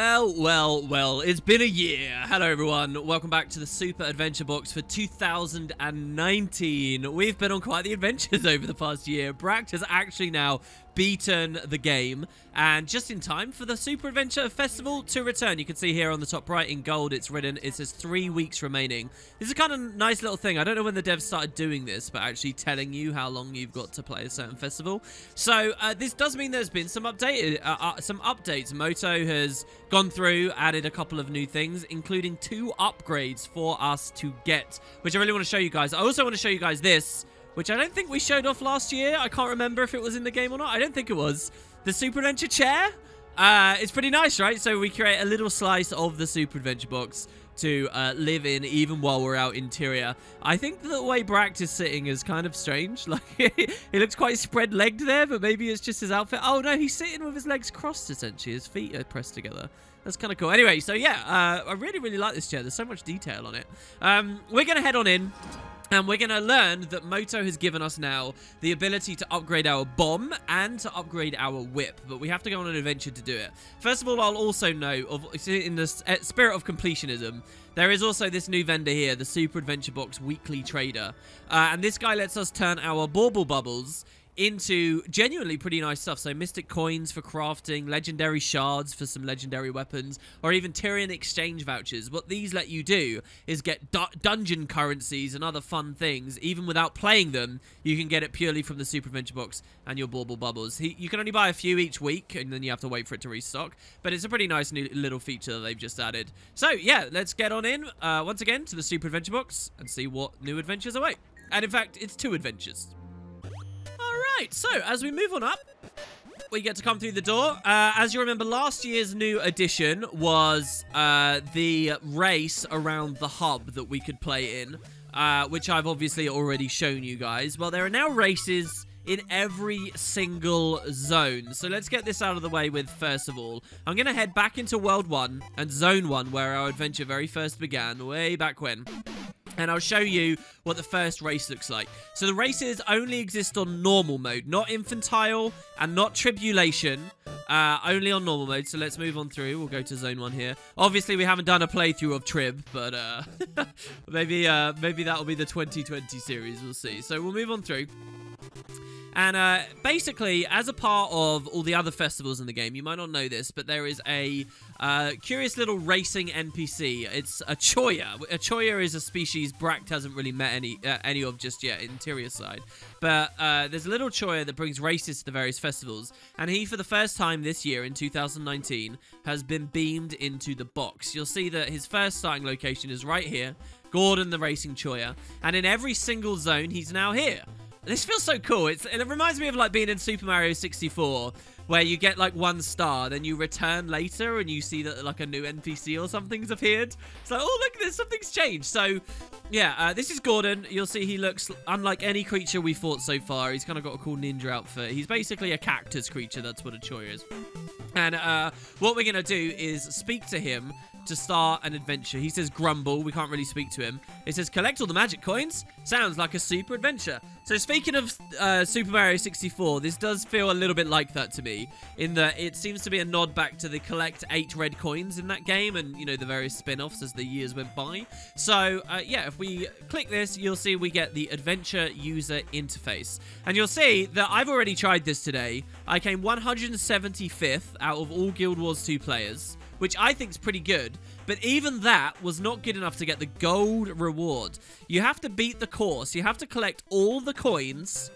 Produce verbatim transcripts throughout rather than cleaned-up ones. Well, well, well, it's been a year. Hello everyone, welcome back to the Super Adventure Box for two thousand nineteen. We've been on quite the adventures over the past year. Bracht has actually now beaten the game, and just in time for the Super Adventure Festival to return. You can see here on the top right in gold it's written, it says three weeks remaining. This is kind of a nice little thing. I don't know when the devs started doing this, but actually telling you how long you've got to play a certain festival. So uh, this does mean there's been some, updated, uh, uh, some updates. Moto has gone through, added a couple of new things, including two upgrades for us to get, which I really want to show you guys. I also want to show you guys this, which I don't think we showed off last year. I can't remember if it was in the game or not. I don't think it was. The Super Adventure chair? Uh, it's pretty nice, right? So we create a little slice of the Super Adventure Box to uh, live in even while we're out in Tyria. I think the way Bracht is sitting is kind of strange. Like, he looks quite spread-legged there, but maybe it's just his outfit. Oh, no, he's sitting with his legs crossed, essentially. His feet are pressed together. That's kind of cool. Anyway, so yeah, uh, I really, really like this chair. There's so much detail on it. Um, we're going to head on in. And we're going to learn that Moto has given us now the ability to upgrade our bomb and to upgrade our whip. But we have to go on an adventure to do it. First of all, I'll also note, of, in the spirit of completionism, there is also this new vendor here, the Super Adventure Box Weekly Trader. Uh, and this guy lets us turn our bauble bubbles into genuinely pretty nice stuff. So mystic coins for crafting, legendary shards for some legendary weapons, or even Tyrian exchange vouchers. What these let you do is get du dungeon currencies and other fun things. Even without playing them, you can get it purely from the Super Adventure Box and your Bauble Bubbles. He you can only buy a few each week, and then you have to wait for it to restock. But it's a pretty nice new little feature that they've just added. So yeah, let's get on in, uh, once again, to the Super Adventure Box and see what new adventures await. And in fact, it's two adventures. Right, so as we move on up, we get to come through the door. Uh, as you remember, last year's new addition was uh, the race around the hub that we could play in, uh, which I've obviously already shown you guys. Well, there are now races in every single zone. So let's get this out of the way with, first of all, I'm going to head back into World one and Zone one, where our adventure very first began, way back when. And I'll show you what the first race looks like. So the races only exist on normal mode, not infantile and not tribulation, uh, only on normal mode. So let's move on through. We'll go to zone one here. Obviously, we haven't done a playthrough of Trib, but uh, maybe, uh, maybe that'll be the twenty twenty series. We'll see. So we'll move on through. And uh, basically, as a part of all the other festivals in the game, you might not know this, but there is a uh, curious little racing N P C. It's a Choya. A Choya is a species Bracht hasn't really met any uh, any of just yet, interior side. But uh, there's a little Choya that brings races to the various festivals. And he, for the first time this year, in two thousand nineteen, has been beamed into the box. You'll see that his first starting location is right here, Gordon the racing Choya. And in every single zone, he's now here. This feels so cool. It's, it reminds me of like being in Super Mario sixty-four, where you get like one star, then you return later and you see that like a new N P C or something's appeared. It's like, oh look, there's something's changed. So yeah, uh, this is Gordon. You'll see he looks unlike any creature we fought so far. He's kind of got a cool ninja outfit. He's basically a cactus creature. That's what a Choya is. And uh, what we're going to do is speak to him to start an adventure. He says grumble. We can't really speak to him. It says collect all the magic coins. Sounds like a super adventure. So speaking of uh, Super Mario sixty-four, this does feel a little bit like that to me, in that it seems to be a nod back to the collect eight red coins in that game and, you know, the various spin-offs as the years went by. So uh, yeah, if we click this, you'll see we get the adventure user interface. And you'll see that I've already tried this today. I came one hundred seventy-fifth out of all Guild Wars two players, which I think is pretty good. But even that was not good enough to get the gold reward. You have to beat the course. You have to collect all the coins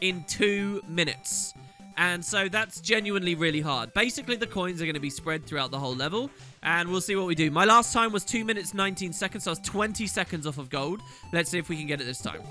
in two minutes. And so that's genuinely really hard. Basically, the coins are going to be spread throughout the whole level. And we'll see what we do. My last time was two minutes, nineteen seconds. So I was twenty seconds off of gold. Let's see if we can get it this time.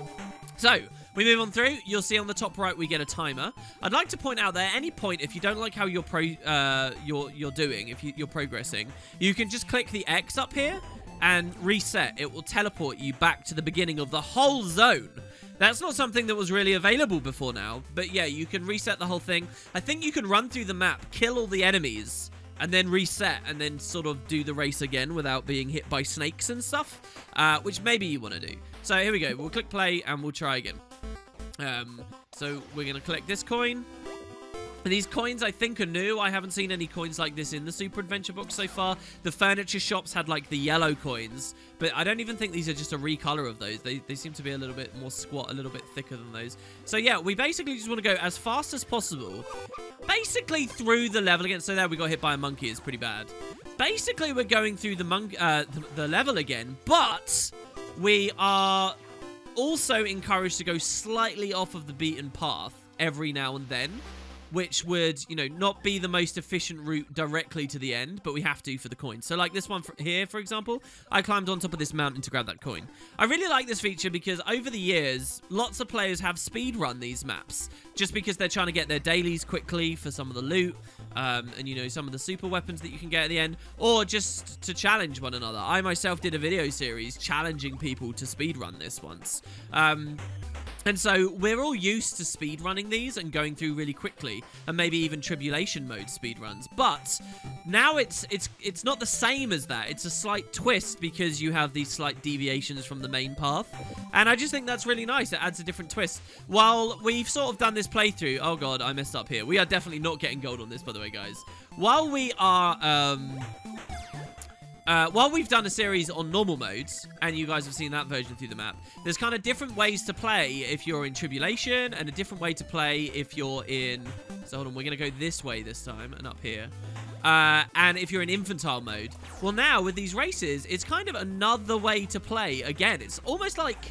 So, we move on through. You'll see on the top right we get a timer. I'd like to point out that at any point, if you don't like how you're pro uh, you're you're doing, if you, you're progressing, you can just click the X up here and reset. It will teleport you back to the beginning of the whole zone. That's not something that was really available before now. But yeah, you can reset the whole thing. I think you can run through the map, kill all the enemies, and then reset, and then sort of do the race again without being hit by snakes and stuff, uh, which maybe you want to do. So here we go. We'll click play, and we'll try again. Um, so we're going to collect this coin. These coins, I think, are new. I haven't seen any coins like this in the Super Adventure Box so far. The furniture shops had, like, the yellow coins, but I don't even think these are just a recolor of those. They, they seem to be a little bit more squat, a little bit thicker than those. So, yeah, we basically just want to go as fast as possible, basically through the level again. So, there, we got hit by a monkey. It's pretty bad. Basically, we're going through the, monk, uh, the, the level again, but we are also encouraged to go slightly off of the beaten path every now and then, which would, you know, not be the most efficient route directly to the end, but we have to for the coin. So, like this one for here, for example, I climbed on top of this mountain to grab that coin. I really like this feature because over the years, lots of players have speedrun these maps just because they're trying to get their dailies quickly for some of the loot um, and, you know, some of the super weapons that you can get at the end, or just to challenge one another. I myself did a video series challenging people to speedrun this once. Um... And so we're all used to speedrunning these and going through really quickly, and maybe even tribulation mode speedruns. But now it's it's it's not the same as that. It's a slight twist because you have these slight deviations from the main path. And I just think that's really nice. It adds a different twist. While we've sort of done this playthrough... Oh, God, I messed up here. We are definitely not getting gold on this, by the way, guys. While we are... Um, Uh, while we've done a series on normal modes, and you guys have seen that version through the map, there's kind of different ways to play if you're in Tribulation, and a different way to play if you're in... So, hold on, we're going to go this way this time, and up here. Uh, and if you're in Infantile mode. Well, now, with these races, it's kind of another way to play. Again, it's almost like...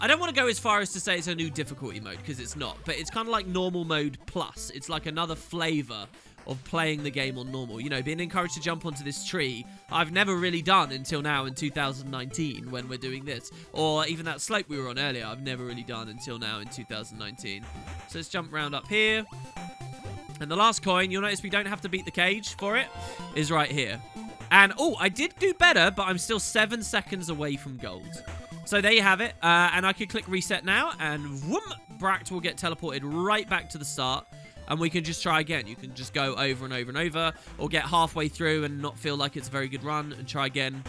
I don't want to go as far as to say it's a new difficulty mode, because it's not. But it's kind of like normal mode plus. It's like another flavor of playing the game on normal. You know, being encouraged to jump onto this tree, I've never really done until now in two thousand nineteen when we're doing this. Or even that slope we were on earlier, I've never really done until now in two thousand nineteen. So let's jump round up here. And the last coin, you'll notice we don't have to beat the cage for it, is right here. And, oh, I did do better, but I'm still seven seconds away from gold. So there you have it. Uh, and I could click reset now, and whoom, Bracht will get teleported right back to the start. And we can just try again. You can just go over and over and over, or get halfway through and not feel like it's a very good run and try again.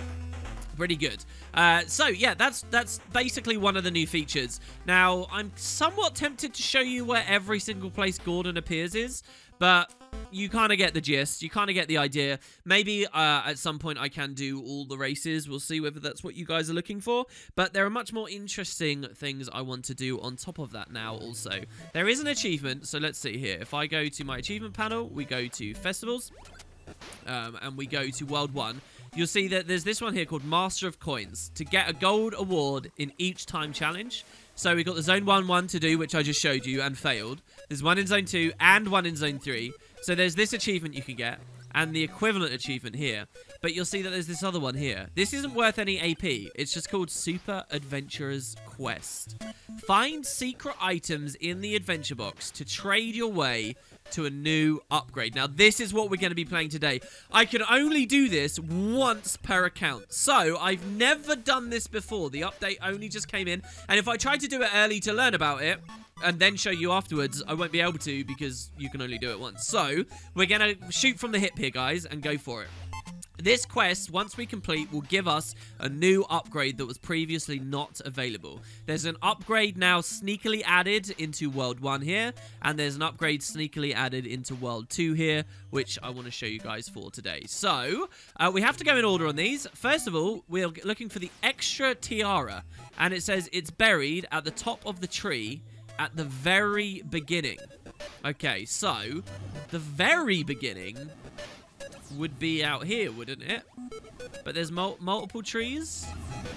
Pretty good. Uh, so, yeah, that's that's basically one of the new features. Now, I'm somewhat tempted to show you where every single place Gordon appears is, but you kind of get the gist. You kind of get the idea. Maybe uh, at some point I can do all the races. We'll see whether that's what you guys are looking for. But there are much more interesting things I want to do on top of that now also. There is an achievement, so let's see here. If I go to my achievement panel, we go to Festivals, um, and we go to World one. You'll see that there's this one here called Master of Coins to get a gold award in each time challenge. So we got the Zone one one to do, which I just showed you and failed. There's one in Zone two and one in Zone three. So there's this achievement you can get and the equivalent achievement here. But you'll see that there's this other one here. This isn't worth any A P. It's just called Super Adventurer's Quest. Find secret items in the adventure box to trade your way to a new upgrade. Now, this is what we're going to be playing today. I can only do this once per account. So, I've never done this before. The update only just came in. And if I tried to do it early to learn about it and then show you afterwards, I won't be able to because you can only do it once. So, we're going to shoot from the hip here, guys, and go for it. This quest, once we complete, will give us a new upgrade that was previously not available. There's an upgrade now sneakily added into World one here, and there's an upgrade sneakily added into World two here, which I want to show you guys for today. So, uh, we have to go in order on these. First of all, we're looking for the extra tiara, and it says it's buried at the top of the tree at the very beginning. Okay, so, the very beginning would be out here, wouldn't it? But there's mul multiple trees,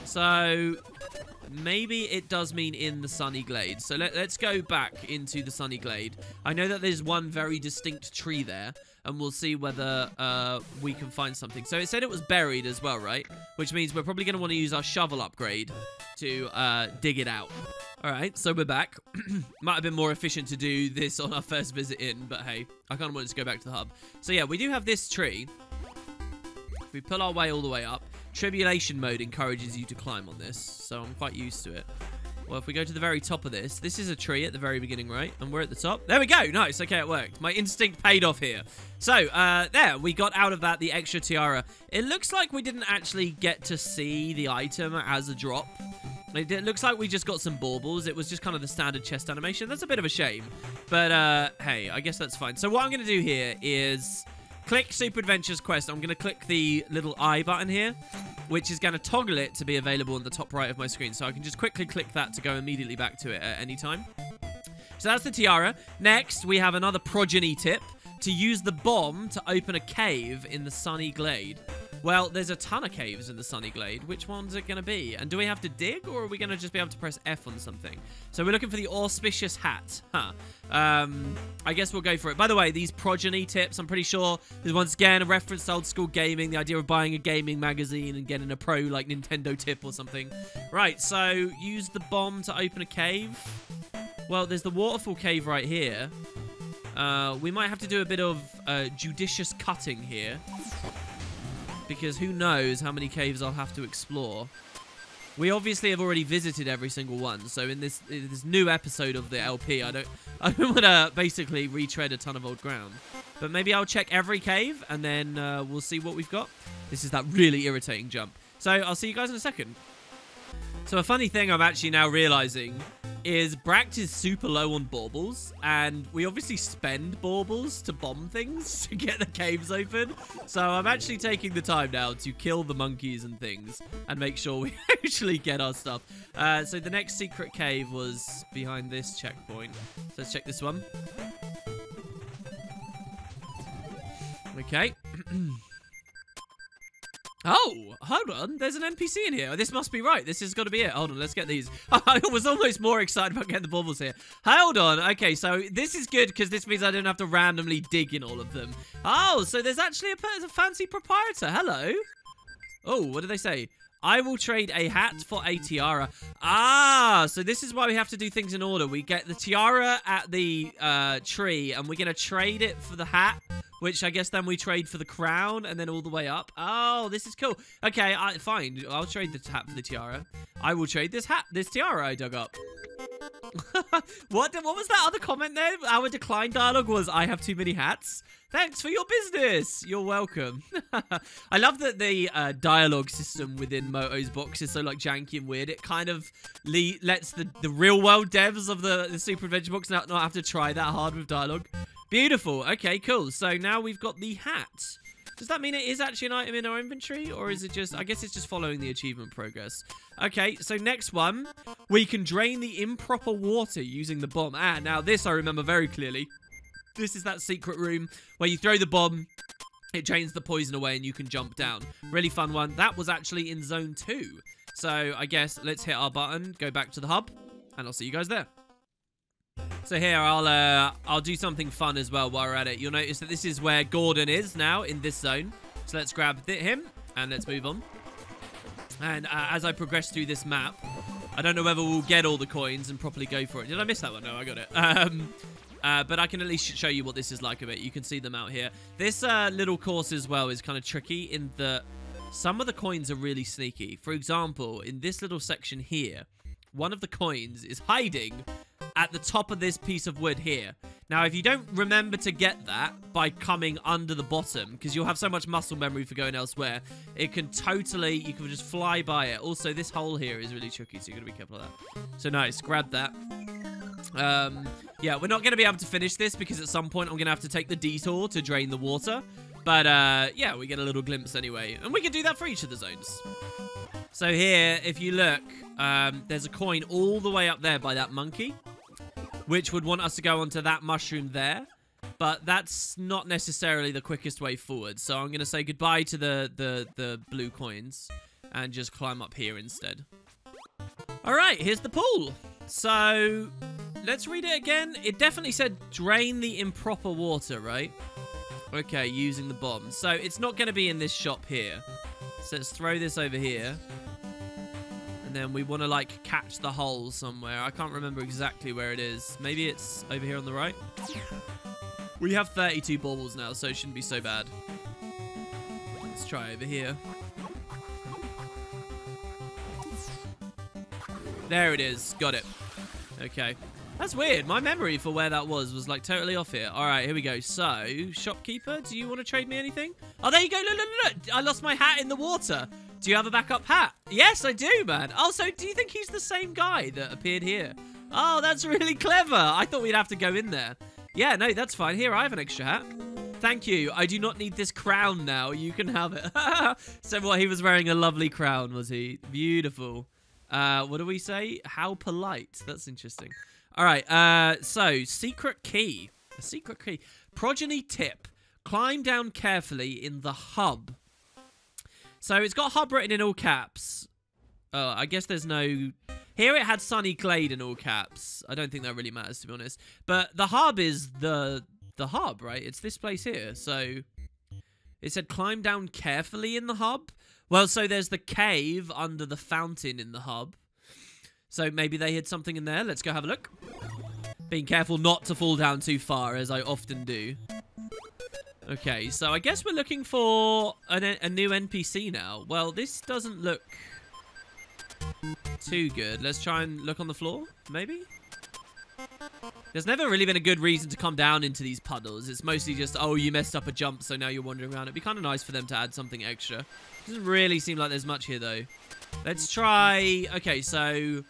so maybe it does mean in the sunny glade. So let let's go back into the sunny glade. I know that there's one very distinct tree there, and we'll see whether uh, we can find something. So it said it was buried as well, right? Which means we're probably going to want to use our shovel upgrade to uh, dig it out. All right, so we're back. Might have been more efficient to do this on our first visit in, but hey, I kind of wanted to go back to the hub. So yeah, we do have this tree. If we pull our way all the way up, Tribulation mode encourages you to climb on this, so I'm quite used to it. Well, if we go to the very top of this, this is a tree at the very beginning, right? And we're at the top. There we go. Nice. Okay, it worked. My instinct paid off here. So, uh, there. We got out of that the extra tiara. It looks like we didn't actually get to see the item as a drop. It looks like we just got some baubles. It was just kind of the standard chest animation. That's a bit of a shame. But, uh, hey, I guess that's fine. So what I'm going to do here is click Super Adventures Quest. I'm going to click the little I button here, which is going to toggle it to be available in the top right of my screen. So I can just quickly click that to go immediately back to it at any time. So that's the tiara. Next, we have another progeny tip: to use the bomb to open a cave in the Sunny Glade. Well, there's a ton of caves in the Sunny Glade. Which one's it going to be? And do we have to dig, or are we going to just be able to press F on something? So we're looking for the auspicious hat. Huh. Um, I guess we'll go for it. By the way, these progeny tips, I'm pretty sure there's once again a reference to old school gaming. The idea of buying a gaming magazine and getting a pro, like, Nintendo tip or something. Right, so use the bomb to open a cave. Well, there's the waterfall cave right here. Uh, we might have to do a bit of uh, judicious cutting here, because who knows how many caves I'll have to explore. We obviously have already visited every single one, so in this in this new episode of the L P, I don't I don't want to basically retread a ton of old ground. But maybe I'll check every cave, and then uh, we'll see what we've got. This is that really irritating jump. So I'll see you guys in a second. So a funny thing I'm actually now realizing is Bracht is super low on baubles, and we obviously spend baubles to bomb things to get the caves open. So I'm actually taking the time now to kill the monkeys and things and make sure we actually get our stuff. Uh, so the next secret cave was behind this checkpoint. So let's check this one. Okay. Oh, hold on. There's an N P C in here. This must be right. This has got to be it. Hold on. Let's get these. I was almost more excited about getting the baubles here. Hold on. Okay, so this is good because this means I don't have to randomly dig in all of them. Oh, so there's actually a, there's a fancy proprietor. Hello. Oh, what did they say? I will trade a hat for a tiara. Ah, so this is why we have to do things in order. We get the tiara at the uh, tree, and we're going to trade it for the hat, which I guess then we trade for the crown, and then all the way up. Oh, this is cool. Okay, I, fine. I'll trade the hat for the tiara. I will trade this hat, this tiara I dug up. What what was that other comment there? Our decline dialogue was, I have too many hats. Thanks for your business. You're welcome. I love that the uh, dialogue system within Moto's box is so, like, janky and weird. It kind of le lets the, the real world devs of the, the Super Adventure Box not, not have to try that hard with dialogue. Beautiful. Okay, cool. So now we've got the hat. Does that mean it is actually an item in our inventory? Or is it just... I guess it's just following the achievement progress. Okay, so next one. We can drain the improper water using the bomb. Ah, now this I remember very clearly. This is that secret room where you throw the bomb, it drains the poison away, and you can jump down. Really fun one. That was actually in zone two. So I guess let's hit our button, go back to the hub, and I'll see you guys there. So here, I'll uh, I'll do something fun as well while we're at it. You'll notice that this is where Gordon is now, in this zone. So let's grab him, and let's move on. And uh, as I progress through this map, I don't know whether we'll get all the coins and properly go for it. Did I miss that one? No, I got it. Um, uh, but I can at least show you what this is like a bit. You can see them out here. This uh, little course as well is kind of tricky in that some of the coins are really sneaky. For example, in this little section here, one of the coins is hiding at the top of this piece of wood here. Now, if you don't remember to get that by coming under the bottom, because you'll have so much muscle memory for going elsewhere, it can totally, you can just fly by it. Also, this hole here is really tricky, so you've got to be careful of that. So nice, grab that. Um, yeah, we're not going to be able to finish this, because at some point I'm going to have to take the detour to drain the water. But uh, yeah, we get a little glimpse anyway. And we can do that for each of the zones. So here, if you look, um, there's a coin all the way up there by that monkey, which would want us to go onto that mushroom there. But that's not necessarily the quickest way forward. So I'm going to say goodbye to the, the, the blue coins and just climb up here instead. All right, here's the pool. So let's read it again. It definitely said drain the improper water, right? Okay, using the bomb. So it's not going to be in this shop here. So let's throw this over here. And then we want to, like, catch the hole somewhere. I can't remember exactly where it is. Maybe it's over here on the right. We have thirty-two baubles now, so it shouldn't be so bad. Let's try over here. There it is. Got it. Okay. That's weird. My memory for where that was was like totally off here. All right, here we go. So, shopkeeper, do you want to trade me anything? Oh, there you go. Look, look, look. I lost my hat in the water. Do you have a backup hat? Yes, I do, man. Also, do you think he's the same guy that appeared here? Oh, that's really clever. I thought we'd have to go in there. Yeah, no, that's fine. Here, I have an extra hat. Thank you. I do not need this crown now. You can have it. So, what, he was wearing a lovely crown, was he? Beautiful. Uh, what do we say? How polite. That's interesting. All right. Uh, so, secret key. A secret key. Progeny tip. Climb down carefully in the hub. So, it's got hub written in all caps. Oh, I guess there's no... Here it had Sunny Glade in all caps. I don't think that really matters, to be honest. But the hub is the... the hub, right? It's this place here. So it said climb down carefully in the hub. Well, so there's the cave under the fountain in the hub. So maybe they hid something in there. Let's go have a look. Being careful not to fall down too far, as I often do. Okay, so I guess we're looking for an, a new N P C now. Well, this doesn't look too good. Let's try and look on the floor, maybe? There's never really been a good reason to come down into these puddles. It's mostly just, oh, you messed up a jump, so now you're wandering around. It'd be kind of nice for them to add something extra. Doesn't really seem like there's much here, though. Let's try... Okay, so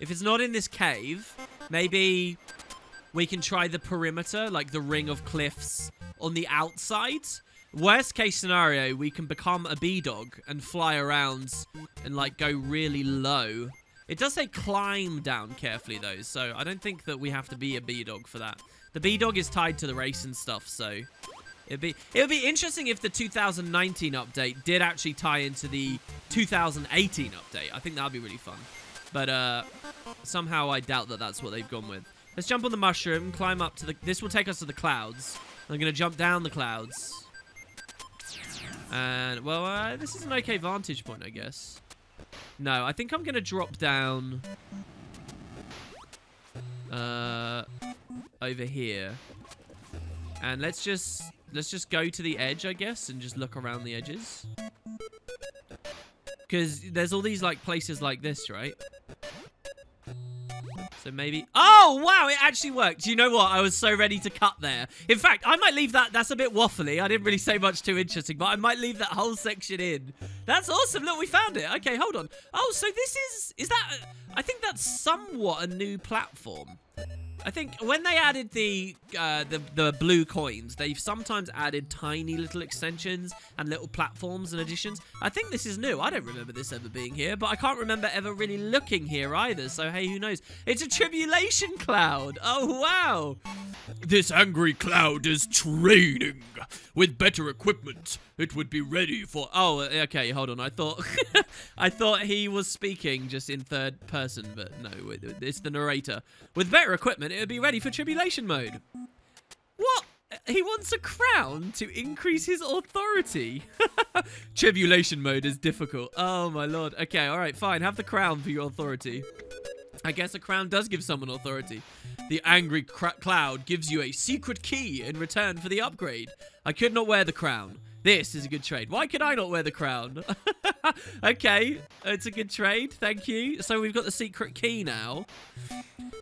if it's not in this cave, maybe we can try the perimeter, like the ring of cliffs on the outside. Worst case scenario, we can become a bee dog and fly around and, like, go really low. It does say climb down carefully, though, so I don't think that we have to be a B-Dog for that. The B-Dog is tied to the race and stuff, so it'd be, it'd be interesting if the two thousand nineteen update did actually tie into the two thousand eighteen update. I think that'd be really fun, but uh, somehow I doubt that that's what they've gone with. Let's jump on the mushroom, climb up to the... This will take us to the clouds. I'm going to jump down the clouds. And, well, uh, this is an okay vantage point, I guess. No, I think I'm going to drop down uh, over here. And let's just let's just go to the edge, I guess, and just look around the edges. Because there's all these like places like this, right? So maybe... Oh, wow, it actually worked. You know what? I was so ready to cut there. In fact, I might leave that... That's a bit waffly. I didn't really say much too interesting, but I might leave that whole section in. That's awesome. Look, we found it. Okay, hold on. Oh, so this is... Is that... I think that's somewhat a new platform. I think when they added the, uh, the, the blue coins, they've sometimes added tiny little extensions and little platforms and additions. I think this is new. I don't remember this ever being here, but I can't remember ever really looking here either. So, hey, who knows? It's a tribulation cloud. Oh, wow. This angry cloud is training. With better equipment, it would be ready for... Oh, okay, hold on. I thought I thought he was speaking just in third person, but no, it's the narrator. With better equipment, it would be ready for tribulation mode. What? He wants a crown to increase his authority. Tribulation mode is difficult. Oh, my lord. Okay, all right, fine. Have the crown for your authority. I guess a crown does give someone authority. The angry cloud gives you a secret key in return for the upgrade. I could not wear the crown. This is a good trade. Why could I not wear the crown? Okay, it's a good trade. Thank you. So we've got the secret key now.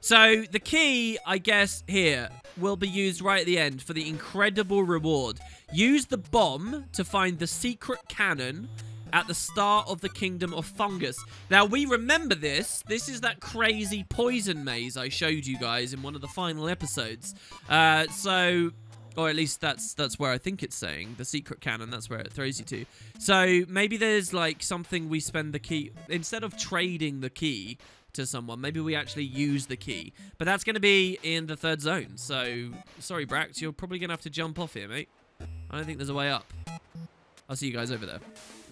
So the key, I guess, here will be used right at the end for the incredible reward. Use the bomb to find the secret cannon at the start of the Kingdom of Fungus. Now, we remember this. This is that crazy poison maze I showed you guys in one of the final episodes. Uh, so... Or at least that's that's where I think it's saying. The secret cannon, that's where it throws you to. So maybe there's like something we spend the key... Instead of trading the key to someone, maybe we actually use the key. But that's going to be in the third zone. So, sorry, Bracht, you're probably going to have to jump off here, mate. I don't think there's a way up. I'll see you guys over there.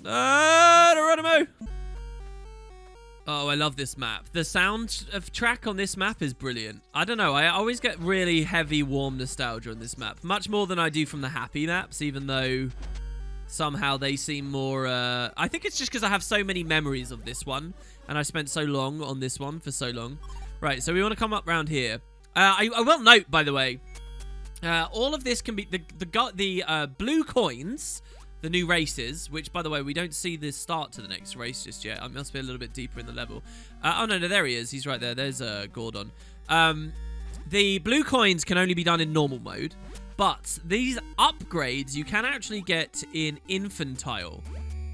Ah, Geronimo! Oh, I love this map. The sound of track on this map is brilliant. I don't know. I always get really heavy, warm nostalgia on this map. Much more than I do from the happy maps, even though somehow they seem more... Uh... I think it's just because I have so many memories of this one. And I spent so long on this one for so long. Right, so we want to come up round here. Uh, I, I will note, by the way, uh, all of this can be... The, the, the uh, blue coins... the new races, which, by the way, we don't see the start to the next race just yet. I must be a little bit deeper in the level. Uh, oh, no, no, there he is. He's right there. There's uh, Gordon. Um, the blue coins can only be done in normal mode, but these upgrades you can actually get in infantile.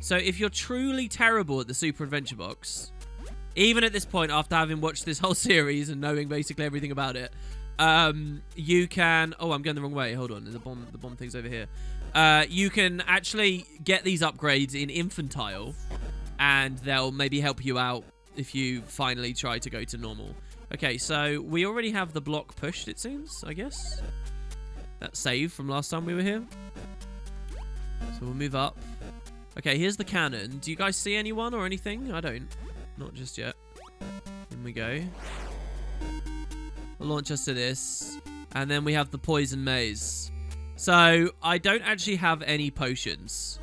So if you're truly terrible at the Super Adventure Box, even at this point, after having watched this whole series and knowing basically everything about it, um, you can... Oh, I'm going the wrong way. Hold on. The bomb, the bomb thing's over here. Uh, you can actually get these upgrades in infantile, and they'll maybe help you out if you finally try to go to normal. Okay, so we already have the block pushed, it seems, I guess. That's saved from last time we were here. So we'll move up. Okay, here's the cannon. Do you guys see anyone or anything? I don't. Not just yet. In we go. We'll launch us to this. And then we have the poison maze. So, I don't actually have any potions.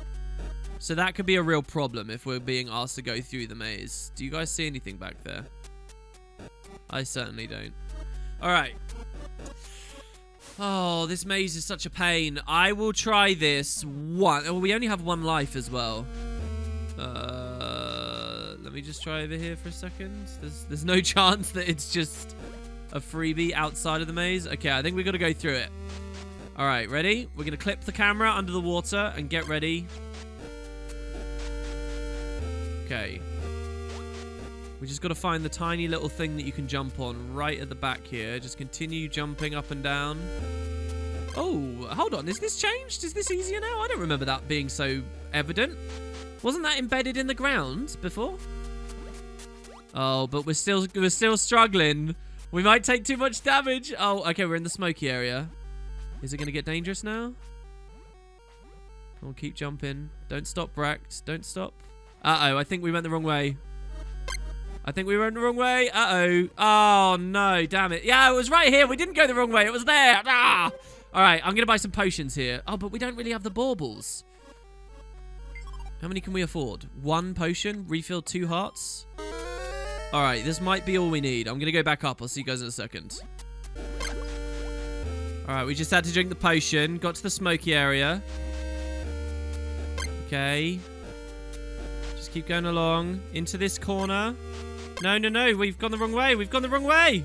So that could be a real problem if we're being asked to go through the maze. Do you guys see anything back there? I certainly don't. Alright. Oh, this maze is such a pain. I will try this one. Oh, we only have one life as well. Uh... Let me just try over here for a second. There's, there's no chance that it's just a freebie outside of the maze. Okay, I think we've got to go through it. All right, ready? We're going to clip the camera under the water and get ready. Okay. We just got to find the tiny little thing that you can jump on right at the back here. Just continue jumping up and down. Oh, hold on. Is this changed? Is this easier now? I don't remember that being so evident. Wasn't that embedded in the ground before? Oh, but we're still we're still struggling. We might take too much damage. Oh, okay, we're in the smoky area. Is it going to get dangerous now? We'll keep jumping. Don't stop, Bracht. Don't stop. Uh-oh, I think we went the wrong way. I think we went the wrong way. Uh-oh. Oh, no, damn it. Yeah, it was right here. We didn't go the wrong way. It was there. Ah! All right, I'm going to buy some potions here. Oh, but we don't really have the baubles. How many can we afford? One potion, refill two hearts. All right, this might be all we need. I'm going to go back up. I'll see you guys in a second. All right, we just had to drink the potion. Got to the smoky area. Okay. Just keep going along. Into this corner. No, no, no. We've gone the wrong way. We've gone the wrong way.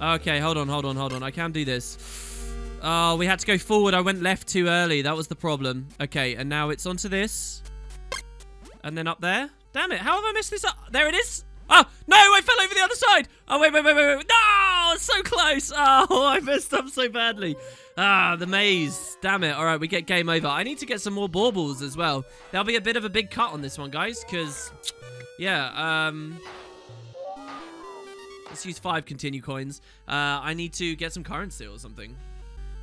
Okay, hold on, hold on, hold on. I can do this. Oh, we had to go forward. I went left too early. That was the problem. Okay, and now it's onto this. And then up there. Damn it. How have I messed this up? There it is. Oh, no. I fell over the other side. Oh, wait, wait, wait, wait, wait. No, it's so close. Oh, I messed up so badly. Ah, the maze. Damn it. All right, we get game over. I need to get some more baubles as well. There'll be a bit of a big cut on this one, guys, because, yeah, um... let's use five continue coins. Uh, I need to get some currency or something.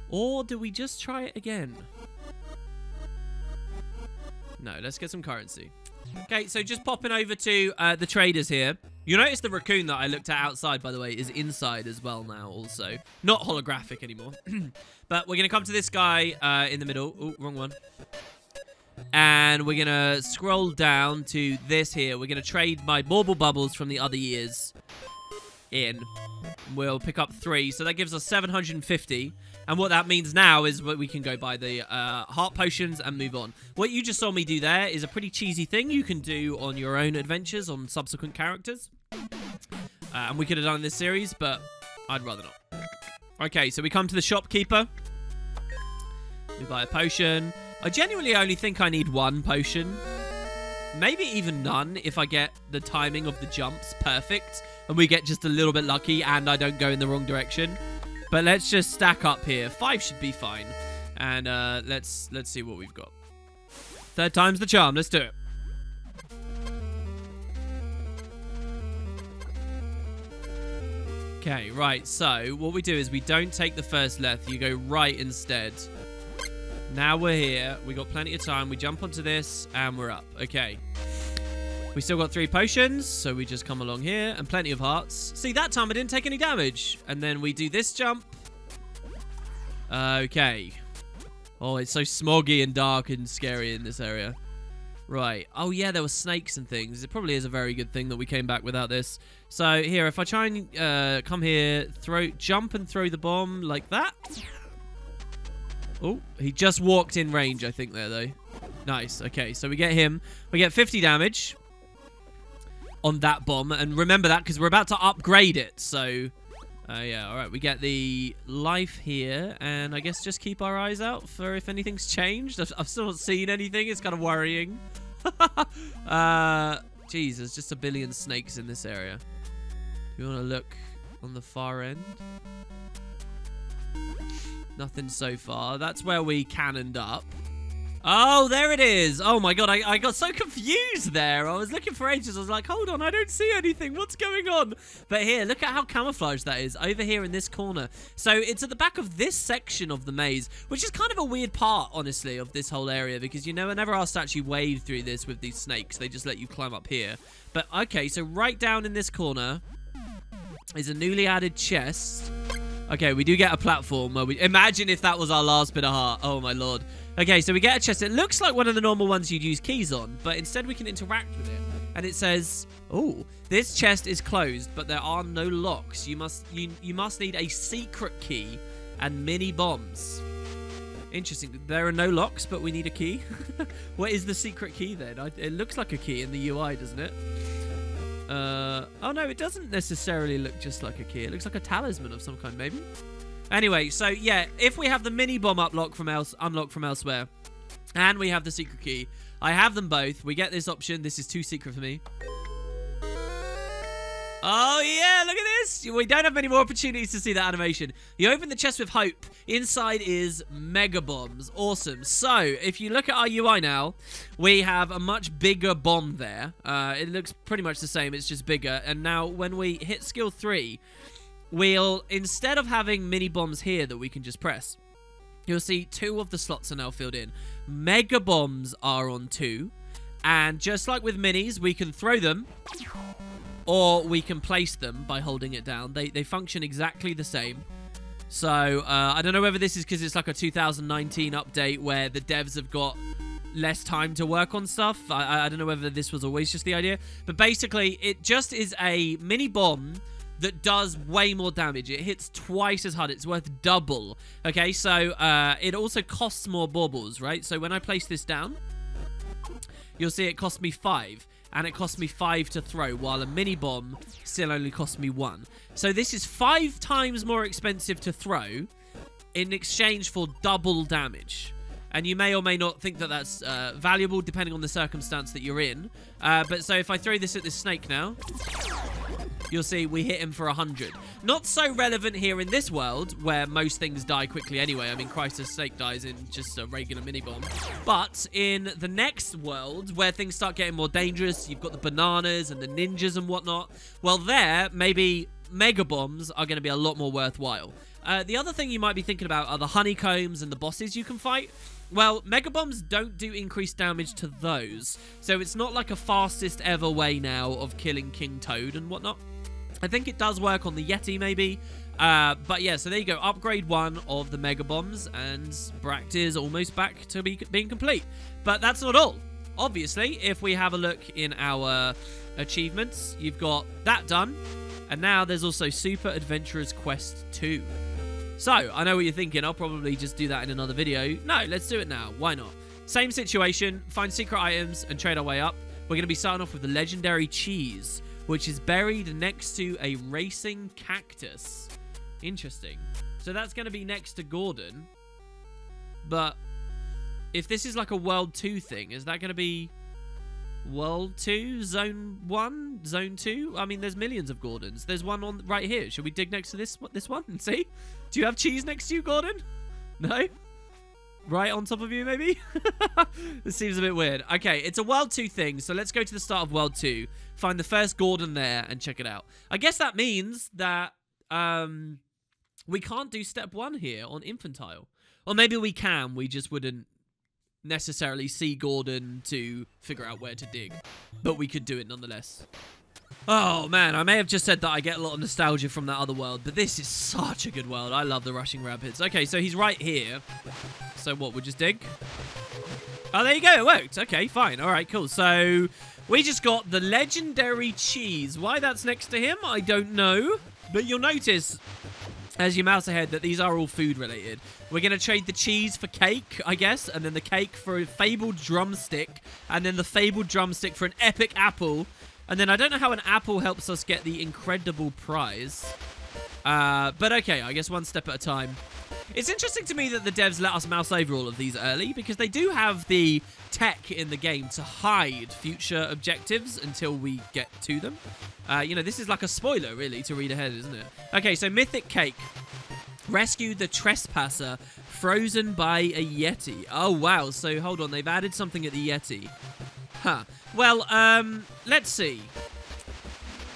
Or do we just try it again? No, let's get some currency. Okay, so just popping over to uh, the traders here. You notice the raccoon that I looked at outside, by the way, is inside as well now also. Not holographic anymore. But we're going to come to this guy uh, in the middle. Oh, wrong one. And we're going to scroll down to this here. We're going to trade my bauble bubbles from the other years in. We'll pick up three. So that gives us seven hundred fifty. And what that means now is we can go buy the uh, heart potions and move on. What you just saw me do there is a pretty cheesy thing you can do on your own adventures on subsequent characters. Uh, and we could have done in this series, but I'd rather not. Okay, so we come to the shopkeeper. We buy a potion. I genuinely only think I need one potion. Maybe even none if I get the timing of the jumps perfect. And we get just a little bit lucky and I don't go in the wrong direction. But let's just stack up here. Five should be fine. And uh, let's let's see what we've got. Third time's the charm. Let's do it. Okay, right. So what we do is we don't take the first left. You go right instead. Now we're here. We got plenty of time. We jump onto this and we're up. Okay. We still got three potions, so we just come along here, and plenty of hearts. See, that time I didn't take any damage. And then we do this jump. Uh, okay. Oh, it's so smoggy and dark and scary in this area. Right. Oh, yeah, there were snakes and things. It probably is a very good thing that we came back without this. So, here, if I try and uh, come here, throw, jump and throw the bomb like that. Oh, he just walked in range, I think, there, though. Nice. Okay, so we get him. We get fifty damage on that bomb. And remember that, because we're about to upgrade it. So, uh, yeah. All right, we get the life here. And I guess just keep our eyes out for if anything's changed. I've, I've still not seen anything. It's kind of worrying. uh, geez, there's just a billion snakes in this area. Do you want to look on the far end? Nothing so far. That's where we cannoned up. Oh, there it is. Oh, my God. I, I got so confused there. I was looking for ages. I was like, hold on. I don't see anything. What's going on? But here, look at how camouflaged that is over here in this corner. So it's at the back of this section of the maze, which is kind of a weird part, honestly, of this whole area. Because, you know, whenever I actually wade through this with these snakes, they just let you climb up here. But, okay. So right down in this corner is a newly added chest. Okay, we do get a platform where we... Imagine if that was our last bit of heart. Oh, my Lord. Okay, so we get a chest. It looks like one of the normal ones you'd use keys on, but instead we can interact with it. And it says, oh, this chest is closed, but there are no locks. You must you, you must need a secret key and mini bombs. Interesting. There are no locks, but we need a key. What is the secret key then? I, it looks like a key in the U I, doesn't it? Uh, oh, no, it doesn't necessarily look just like a key. It looks like a talisman of some kind, maybe. Anyway, so, yeah, if we have the mini-bomb unlock from else, unlock from elsewhere, and we have the secret key, I have them both. We get this option. This is too secret for me. Oh, yeah, look at this. We don't have many more opportunities to see that animation. You open the chest with hope. Inside is mega bombs. Awesome. So, if you look at our U I now, we have a much bigger bomb there. Uh, it looks pretty much the same. It's just bigger. And now, when we hit skill three, we'll, instead of having mini bombs here that we can just press, you'll see two of the slots are now filled in. Mega bombs are on two. And just like with minis, we can throw them, or we can place them by holding it down. They, they function exactly the same. So, uh, I don't know whether this is because it's like a two thousand nineteen update where the devs have got less time to work on stuff. I, I don't know whether this was always just the idea. But basically, it just is a mini bomb that does way more damage. It hits twice as hard. It's worth double. Okay, so uh, it also costs more baubles, right? So when I place this down, you'll see it cost me five. And it cost me five to throw, while a mini-bomb still only cost me one. So this is five times more expensive to throw in exchange for double damage. And you may or may not think that that's uh, valuable, depending on the circumstance that you're in. Uh, but so if I throw this at this snake now, you'll see we hit him for one hundred. Not so relevant here in this world, where most things die quickly anyway. I mean, Crisis Snake dies in just a regular mini-bomb. But in the next world, where things start getting more dangerous, you've got the bananas and the ninjas and whatnot. Well, there, maybe mega bombs are going to be a lot more worthwhile. Uh, the other thing you might be thinking about are the honeycombs and the bosses you can fight. Well, mega bombs don't do increased damage to those. So it's not like a fastest ever way now of killing King Toad and whatnot. I think it does work on the Yeti, maybe. Uh, but yeah, so there you go. Upgrade one of the Mega Bombs, and Bracht is almost back to be being complete. But that's not all. Obviously, if we have a look in our achievements, you've got that done. And now there's also Super Adventurer's Quest two. So, I know what you're thinking. I'll probably just do that in another video. No, let's do it now. Why not? Same situation. Find secret items and trade our way up. We're going to be starting off with the legendary cheese, which is buried next to a racing cactus. Interesting. So that's going to be next to Gordon. But if this is like a World two thing, is that going to be World two? Zone one? Zone two? I mean, there's millions of Gordons. There's one on right here. Should we dig next to this, this one and see? Do you have cheese next to you, Gordon? No? Right on top of you, maybe? This seems a bit weird. Okay, it's a World two thing, so let's go to the start of World two. Find the first Gordon there and check it out. I guess that means that um, we can't do Step one here on Infantile. Or maybe we can, we just wouldn't necessarily see Gordon to figure out where to dig. But we could do it nonetheless. Oh, man, I may have just said that I get a lot of nostalgia from that other world, but this is such a good world. I love the rushing rapids. Okay, so he's right here. So what, we'll just dig? Oh, there you go. It worked. Okay, fine. All right, cool. So we just got the legendary cheese. Why that's next to him, I don't know. But you'll notice as you mouse ahead, that these are all food related. We're going to trade the cheese for cake, I guess, and then the cake for a fabled drumstick, and then the fabled drumstick for an epic apple. And then I don't know how an apple helps us get the incredible prize. Uh, but okay, I guess one step at a time. It's interesting to me that the devs let us mouse over all of these early, because they do have the tech in the game to hide future objectives until we get to them. Uh, you know, this is like a spoiler, really, to read ahead, isn't it? Okay, so Mythic Cake. Rescue the trespasser frozen by a yeti. Oh, wow. So, hold on. They've added something at the yeti. Huh. Well, um, let's see.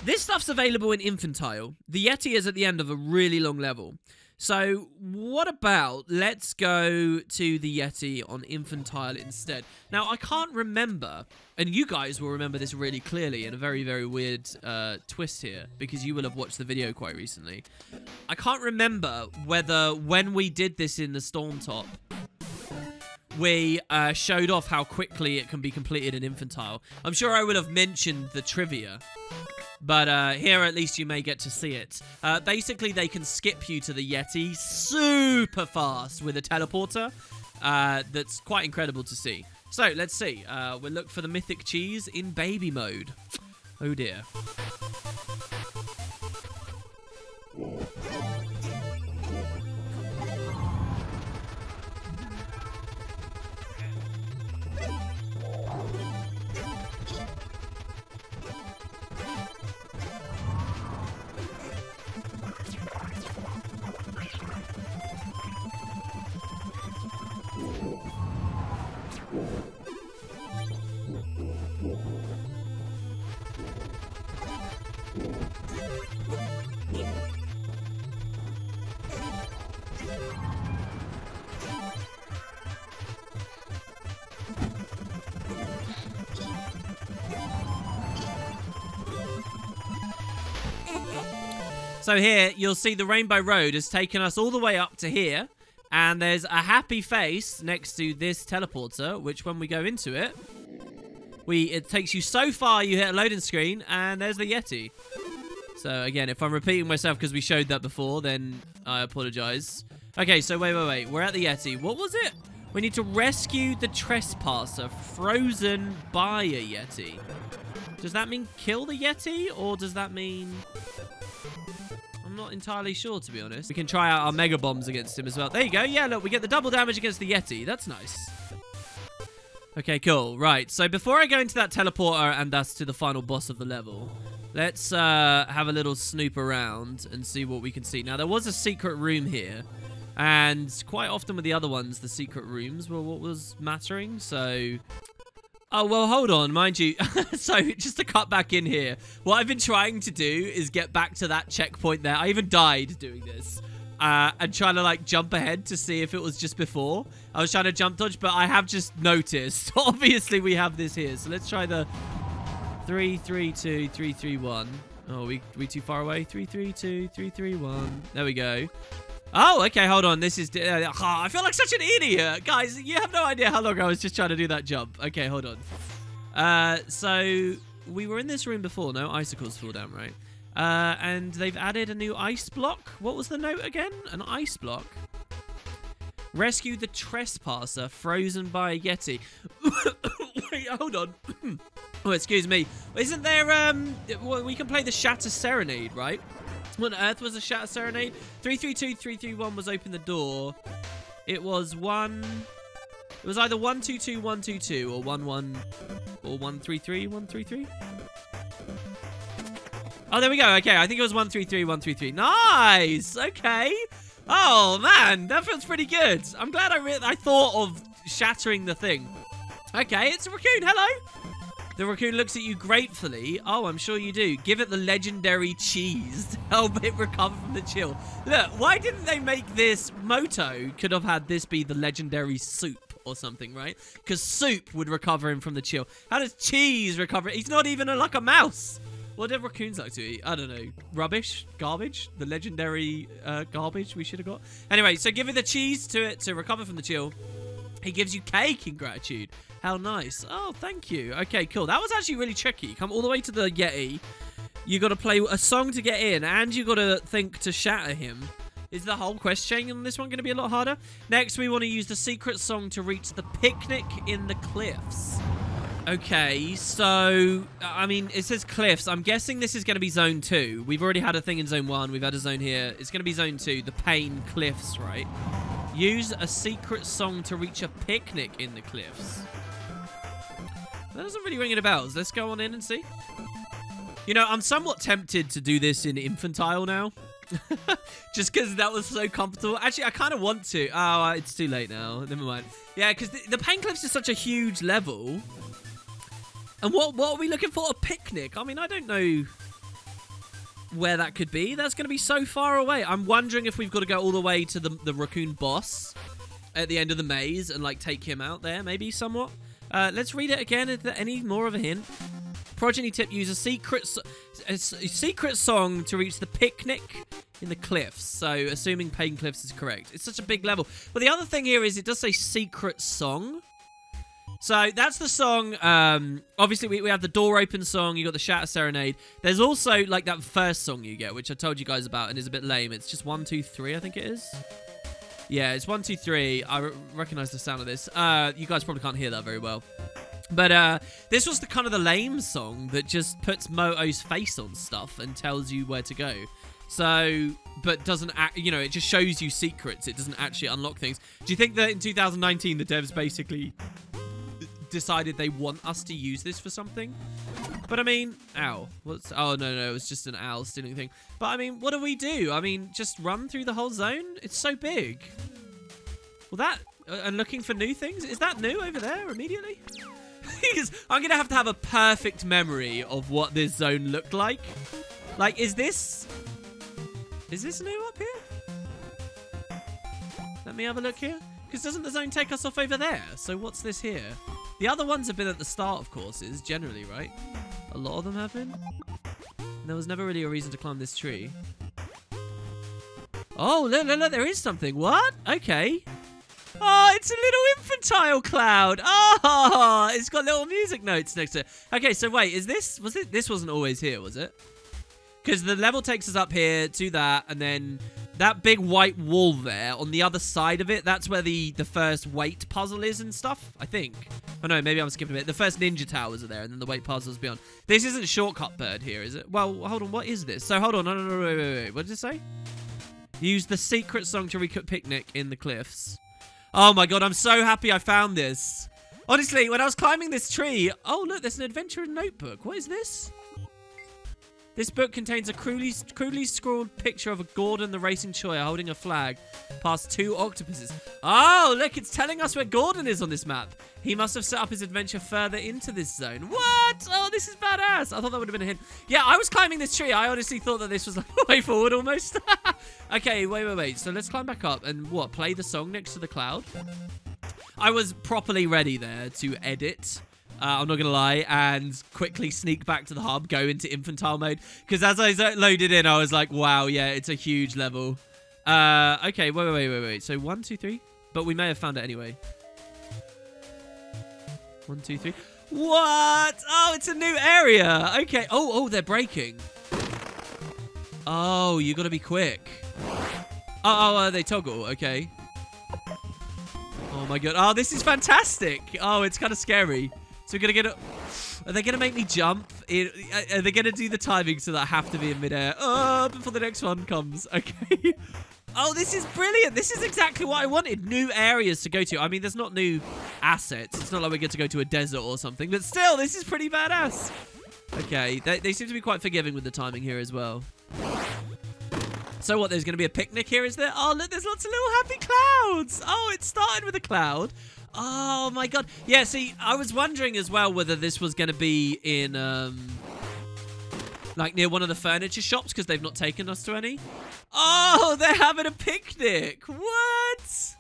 This stuff's available in Infantile. The yeti is at the end of a really long level. So, what about let's go to the yeti on Infantile instead. Now, I can't remember, and you guys will remember this really clearly in a very, very weird uh, twist here, because you will have watched the video quite recently. I can't remember whether when we did this in the Stormtop, we uh, showed off how quickly it can be completed in Infantile. I'm sure I would have mentioned the trivia. But uh, here, at least, you may get to see it. Uh, basically, they can skip you to the yeti super fast with a teleporter. Uh, that's quite incredible to see. So, let's see. Uh, we'll look for the mythic cheese in baby mode. Oh, dear. So here, you'll see the Rainbow Road has taken us all the way up to here. And there's a happy face next to this teleporter, which when we go into it, we it takes you so far you hit a loading screen, and there's the yeti. So again, if I'm repeating myself because we showed that before, then I apologize. Okay, so wait, wait, wait. We're at the yeti. What was it? We need to rescue the trespasser frozen by a yeti. Does that mean kill the yeti, or does that mean... I'm not entirely sure, to be honest. We can try out our mega bombs against him as well. There you go. Yeah, look, we get the double damage against the yeti. That's nice. Okay, cool. Right, so before I go into that teleporter, and that's to the final boss of the level, let's uh, have a little snoop around and see what we can see. Now, there was a secret room here, and quite often with the other ones, the secret rooms were what was mattering, so... Oh, well, hold on, mind you. So, just to cut back in here, what I've been trying to do is get back to that checkpoint there. I even died doing this. Uh, and trying to, like, jump ahead to see if it was just before. I was trying to jump dodge, but I have just noticed. Obviously, we have this here. So, let's try the three three two three three one. Oh, we we too far away? three three two three three one. There we go. Oh, okay, hold on. This is... Uh, oh, I feel like such an idiot. Guys, you have no idea how long I was just trying to do that jump. Okay, hold on. Uh, so, we were in this room before. No icicles fall down, right? Uh, and they've added a new ice block. What was the note again? An ice block. Rescue the trespasser frozen by a yeti. Wait, hold on. Oh, excuse me. Isn't there... Um, we can play the Shatter Serenade, right? What on earth was a Shatter Serenade? three three two three three one was open the door. It was one... It was either one two two one two two or one one... Or one three three one three three? Oh, there we go. Okay, I think it was one three three one three three. Nice! Okay. Oh, man. That feels pretty good. I'm glad I, re I thought of shattering the thing. Okay, it's a raccoon. Hello! The raccoon looks at you gratefully. Oh, I'm sure you do. Give it the legendary cheese to help it recover from the chill. Look, why didn't they make this? Moto could have had this be the legendary soup or something, right? Because soup would recover him from the chill. How does cheese recover it? He's not even a, like a mouse. What do raccoons like to eat? I don't know. Rubbish? Garbage? The legendary uh, garbage we should have got? Anyway, so give it the cheese to it to recover from the chill. He gives you cake in gratitude. How nice. Oh, thank you. Okay, cool. That was actually really tricky. Come all the way to the yeti. You got to play a song to get in, and you got to think to shatter him. Is the whole quest chain on this one going to be a lot harder? Next, we want to use the secret song to reach the picnic in the cliffs. Okay, so, I mean, it says cliffs. I'm guessing this is going to be zone two. We've already had a thing in zone one. We've had a zone here. It's going to be zone two, the Pain Cliffs, right? Use a secret song to reach a picnic in the cliffs. That doesn't really ring any bells. Let's go on in and see. You know, I'm somewhat tempted to do this in Infantile now. Just because that was so comfortable. Actually, I kind of want to. Oh, it's too late now. Never mind. Yeah, because the, the Pain Cliffs is such a huge level. And what, what are we looking for? A picnic? I mean, I don't know where that could be. That's going to be so far away. I'm wondering if we've got to go all the way to the, the raccoon boss at the end of the maze and, like, take him out there, maybe, somewhat. Uh, let's read it again. Is there any more of a hint? Progeny tip, use a secret, so a secret song to reach the picnic in the cliffs. So, assuming Pain Cliffs is correct. It's such a big level. But the other thing here is it does say secret song. So that's the song. Um, obviously, we, we have the door open song. You got the Shatter Serenade. There's also like that first song you get, which I told you guys about, and is a bit lame. It's just one, two, three. I think it is. Yeah, it's one, two, three. I recognize the sound of this. Uh, you guys probably can't hear that very well. But uh, this was the kind of the lame song that just puts Moto's face on stuff and tells you where to go. So, but doesn't, act, you know, it just shows you secrets. It doesn't actually unlock things. Do you think that in two thousand nineteen the devs basically decided they want us to use this for something? But I mean, ow, what's, oh no, no, it was just an owl stealing thing. But I mean, what do we do? I mean, just run through the whole zone? It's so big. Well, that, uh, and looking for new things? Is that new over there immediately? I'm going to have to have a perfect memory of what this zone looked like. Like, is this, is this new up here? Let me have a look here. Because doesn't the zone take us off over there? So what's this here? The other ones have been at the start of courses, generally, right? A lot of them have been. There was never really a reason to climb this tree. Oh, look, look, look, there is something. What? Okay. Oh, it's a little infantile cloud. Oh, it's got little music notes next to it. Okay, so wait, is this, was it, this wasn't always here, was it? Because the level takes us up here to that, and then that big white wall there on the other side of it, that's where the, the first weight puzzle is and stuff, I think. Oh no, maybe I'm skipping a bit. The first ninja towers are there, and then the weight puzzles beyond. This isn't Shortcut Bird here, is it? Well, hold on, what is this? So hold on, no, no, no, wait, wait, wait. What did it say? Use the secret song to reach a picnic in the cliffs. Oh my god, I'm so happy I found this. Honestly, when I was climbing this tree... Oh, look, there's an adventure notebook. What is this? This book contains a crudely, crudely scrawled picture of a Gordon the racing Choya holding a flag past two octopuses. Oh, look, it's telling us where Gordon is on this map. He must have set up his adventure further into this zone. What? Oh, this is badass. I thought that would have been a hint. Yeah, I was climbing this tree. I honestly thought that this was like a way forward almost. Okay, wait, wait, wait. So let's climb back up and what? Play the song next to the cloud? I was properly ready there to edit. Uh, I'm not going to lie, and quickly sneak back to the hub, go into infantile mode. Because as I loaded in, I was like, wow, yeah, it's a huge level. Uh, okay, wait, wait, wait, wait. So one, two, three. But we may have found it anyway. One, two, three. What? Oh, it's a new area. Okay. Oh, oh, they're breaking. Oh, you got to be quick. Oh, oh uh, they toggle. Okay. Oh, my God. Oh, this is fantastic. Oh, it's kind of scary. So we're going to get a... Are they going to make me jump? Are they going to do the timing so that I have to be in midair? Oh, before the next one comes. Okay. Oh, this is brilliant. This is exactly what I wanted. New areas to go to. I mean, there's not new assets. It's not like we get to go to a desert or something. But still, this is pretty badass. Okay. They, they seem to be quite forgiving with the timing here as well. So what, there's going to be a picnic here, is there? Oh, look, there's lots of little happy clouds. Oh, it started with a cloud. Oh, my God. Yeah, see, I was wondering as well whether this was going to be in, um, like, near one of the furniture shops because they've not taken us to any. Oh, they're having a picnic. What?